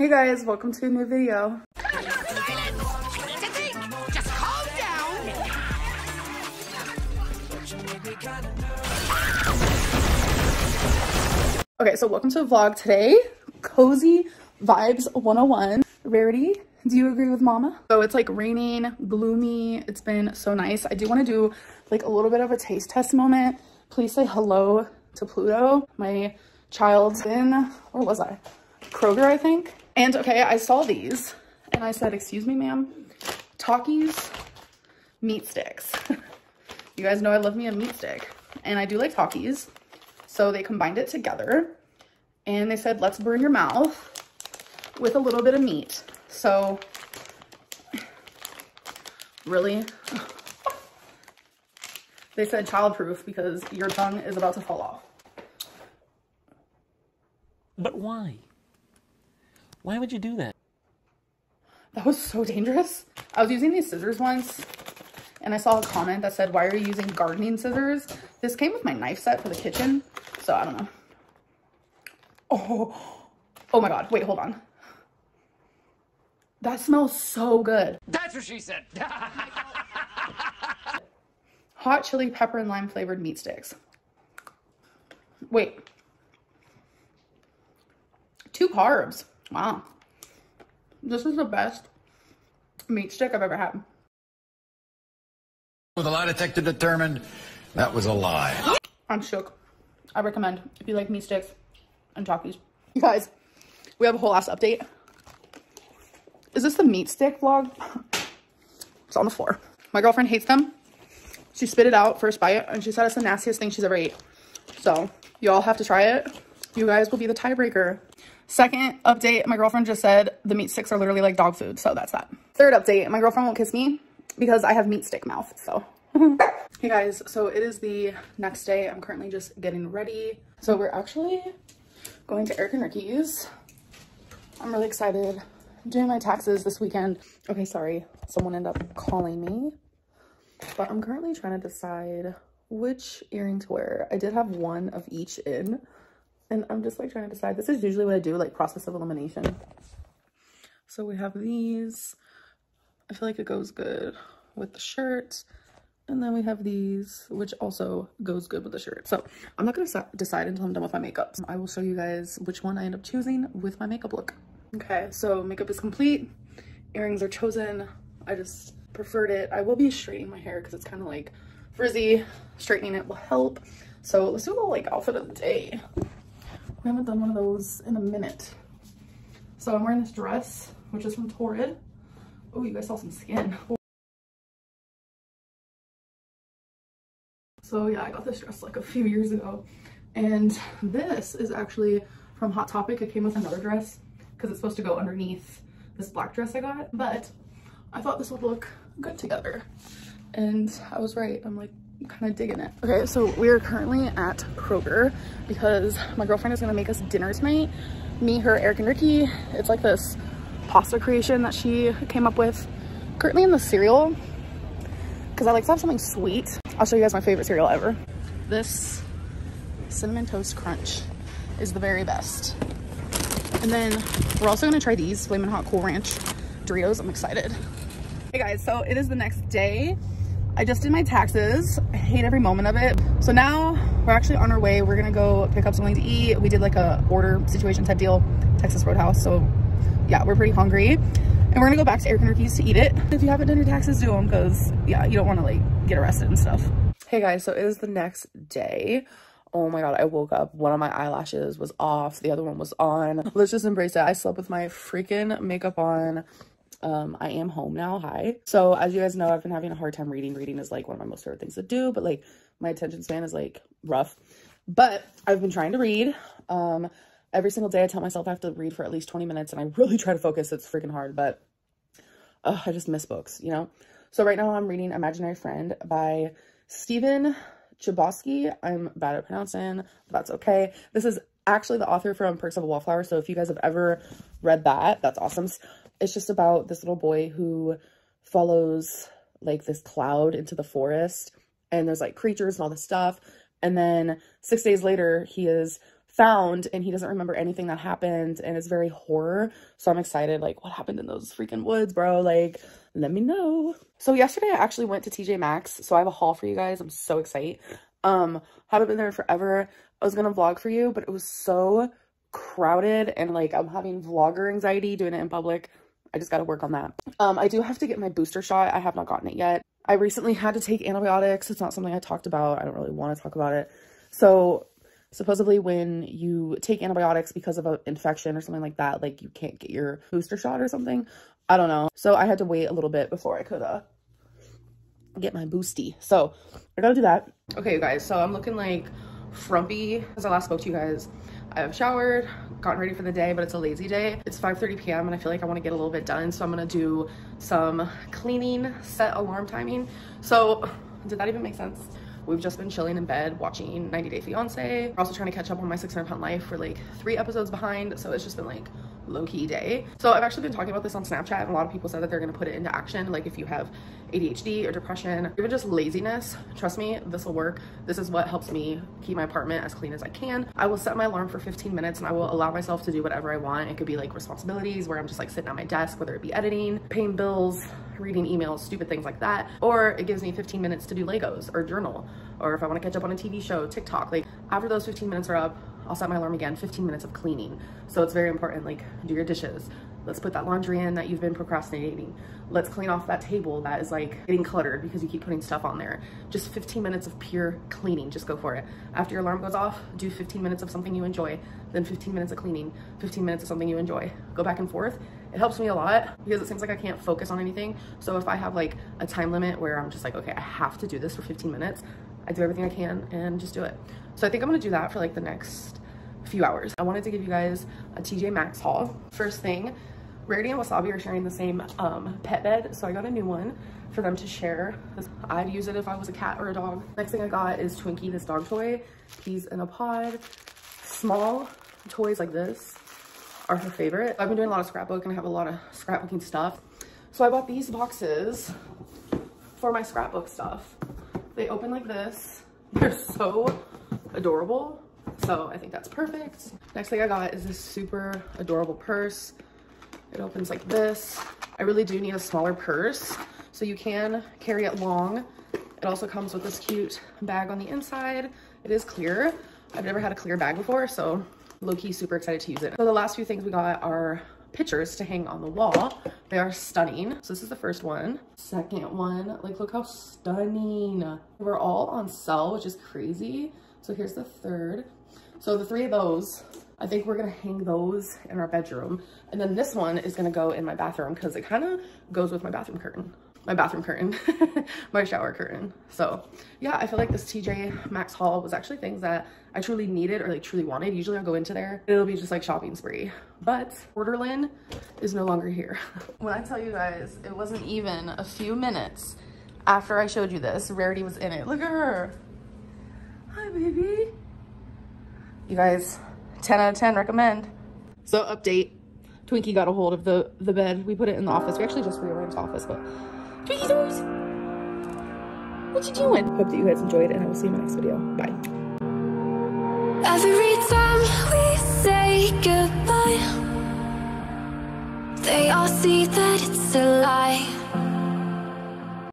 Hey guys, welcome to a new video. Just calm down. Okay, so welcome to the vlog today. Cozy Vibes 101. Rarity, do you agree with mama? So it's like raining, gloomy. It's been so nice. I do want to do like a little bit of a taste test moment. Please say hello to Pluto, my child's in, where was I? Kroger, I think. And okay, I saw these and I said, excuse me, ma'am, Takis meat sticks. You guys know I love me a meat stick and I do like Takis. So they combined it together and they said, let's burn your mouth with a little bit of meat. So really, they said childproof because your tongue is about to fall off. But why? Why would you do that? That was so dangerous. I was using these scissors once and I saw a comment that said, why are you using gardening scissors? This came with my knife set for the kitchen. So I don't know. Oh my God. Wait, hold on. That smells so good. That's what she said. Hot chili pepper and lime flavored meat sticks. Wait. 2 carbs. Wow. This is the best meat stick I've ever had. With a lie detector determined, that was a lie. I'm shook. I recommend if you like meat sticks and Takis. You guys, we have a whole ass update. Is this the meat stick vlog? It's on the floor. My girlfriend hates them. She spit it out first bite and she said it's the nastiest thing she's ever ate. So y'all have to try it. You guys will be the tiebreaker. Second update, my girlfriend just said the meat sticks are literally like dog food. So that's that. Third update, my girlfriend won't kiss me because I have meat stick mouth. So hey guys, so it is the next day. I'm currently just getting ready. So we're actually going to Eric and Ricky's. I'm really excited. I'm doing my taxes this weekend. Okay, sorry. Someone ended up calling me. But I'm currently trying to decide which earring to wear. I did have one of each in. And I'm just like trying to decide. This is usually what I do, like process of elimination. So we have these. I feel like it goes good with the shirt. And then we have these, which also goes good with the shirt. So I'm not going to decide until I'm done with my makeup. I will show you guys which one I end up choosing with my makeup look. Okay, so makeup is complete. Earrings are chosen. I just preferred it. I will be straightening my hair because it's kind of like frizzy. Straightening it will help. So let's do a little like outfit of the day. We haven't done one of those in a minute. So I'm wearing this dress, which is from Torrid. Oh, you guys saw some skin. So yeah, I got this dress like a few years ago. And this is actually from Hot Topic. It came with another dress because it's supposed to go underneath this black dress I got. But I thought this would look good together. And I was right. I'm like kind of digging it. Okay, so we are currently at Kroger because my girlfriend is going to make us dinner tonight. Me, her, Eric, and Ricky. It's like this pasta creation that she came up with. Currently in the cereal because I like to have something sweet. I'll show you guys my favorite cereal ever. This Cinnamon Toast Crunch is the very best. And then we're also going to try these Flamin' Hot Cool Ranch Doritos. I'm excited. Hey guys, so it is the next day. I just did my taxes. I hate every moment of it. So now we're actually on our way. We're gonna go pick up something to eat. We did like a order situation type deal, Texas Roadhouse. So yeah, we're pretty hungry. And we're gonna go back to Eric and Ricky's to eat it. If you haven't done your taxes, do them because yeah, you don't wanna like get arrested and stuff. Hey guys, so it is the next day. Oh my God, I woke up. One of my eyelashes was off. The other one was on. Let's just embrace it. I slept with my freaking makeup on. I am home now. Hi. So as you guys know, I've been having a hard time reading. Reading is like one of my most favorite things to do, but like my attention span is like rough, but I've been trying to read. Every single day I tell myself I have to read for at least 20 minutes and I really try to focus. It's freaking hard, but I just miss books, you know? So right now I'm reading Imaginary Friend by Steven Chbosky. I'm bad at pronouncing, but that's okay. This is actually the author from Perks of a Wallflower. So if you guys have ever read that, that's awesome. It's just about this little boy who follows like this cloud into the forest and there's like creatures and all this stuff. And then 6 days later, he is found, and he doesn't remember anything that happened, and it's very horror. So I'm excited, like, what happened in those freaking woods, bro? Like, let me know. So yesterday I actually went to TJ Maxx, so I have a haul for you guys. I'm so excited. Haven't been there forever. I was gonna vlog for you, but it was so crowded, and like, I'm having vlogger anxiety doing it in public. I just gotta work on that. I do have to get my booster shot. I have not gotten it yet. I recently had to take antibiotics. It's not something I talked about. I don't really want to talk about it. So supposedly when you take antibiotics because of an infection or something like that, like, you can't get your booster shot or something. I don't know. So I had to wait a little bit before I could get my boosty. So I gotta do that. Okay, you guys, so I'm looking like frumpy. As I last spoke to you guys, I have showered, gotten ready for the day, but it's a lazy day. It's 5:30 p.m. and I feel like I want to get a little bit done, so I'm gonna do some cleaning, set alarm timing. So did that even make sense? We've just been chilling in bed watching 90 Day Fiance. We're also trying to catch up on my 600-pound life. We're like 3 episodes behind, so it's just been like low-key day. So I've actually been talking about this on Snapchat, and a lot of people said that they're gonna put it into action. Like, if you have ADHD or depression, or even just laziness, trust me, this will work. This is what helps me keep my apartment as clean as I can. I will set my alarm for 15 minutes and I will allow myself to do whatever I want. It could be like responsibilities where I'm just like sitting at my desk, whether it be editing, paying bills, reading emails, stupid things like that. Or it gives me 15 minutes to do Legos or journal, or if I wanna catch up on a TV show, TikTok. Like, after those 15 minutes are up, I'll set my alarm again, 15 minutes of cleaning. So it's very important, like, do your dishes. Let's put that laundry in that you've been procrastinating. Let's clean off that table that is like getting cluttered because you keep putting stuff on there. Just 15 minutes of pure cleaning, just go for it. After your alarm goes off, do 15 minutes of something you enjoy, then 15 minutes of cleaning, 15 minutes of something you enjoy. Go back and forth. It helps me a lot because it seems like I can't focus on anything. So if I have like a time limit where I'm just like, okay, I have to do this for 15 minutes, I do everything I can and just do it. So I think I'm gonna do that for like the next few hours. I wanted to give you guys a TJ Maxx haul. First thing, Rarity and Wasabi are sharing the same pet bed, so I got a new one for them to share. I'd use it if I was a cat or a dog. Next thing I got is Twinkie, this dog toy. He's in a pod. Small toys like this are her favorite. I've been doing a lot of scrapbook and I have a lot of scrapbooking stuff. So I bought these boxes for my scrapbook stuff. They open like this. They're so adorable. So I think that's perfect. Next thing I got is this super adorable purse. It opens like this. I really do need a smaller purse, so you can carry it long. It also comes with this cute bag on the inside. It is clear. I've never had a clear bag before, so low-key super excited to use it. So the last few things we got are pictures to hang on the wall. They are stunning. So this is the first one. Second one, like, look how stunning. We're all on sale, which is crazy. So here's the third. So the three of those, I think we're gonna hang those in our bedroom. And then this one is gonna go in my bathroom because it kind of goes with my bathroom curtain. My bathroom curtain, my shower curtain. So yeah, I feel like this TJ Maxx haul was actually things that I truly needed or like truly wanted. Usually I'll go into there, it'll be just like shopping spree. But Borderland is no longer here. When I tell you guys, it wasn't even a few minutes after I showed you this, Rarity was in it. Look at her. Hi, baby. You guys, 10 out of 10 recommend. So update, Twinkie got a hold of the bed. We put it in the office. We actually just rearranged the office, but Twinkie's doors. What you doing? Hope that you guys enjoyed, and I will see you in my next video. Bye. Every time we say goodbye, they all see that it's a lie.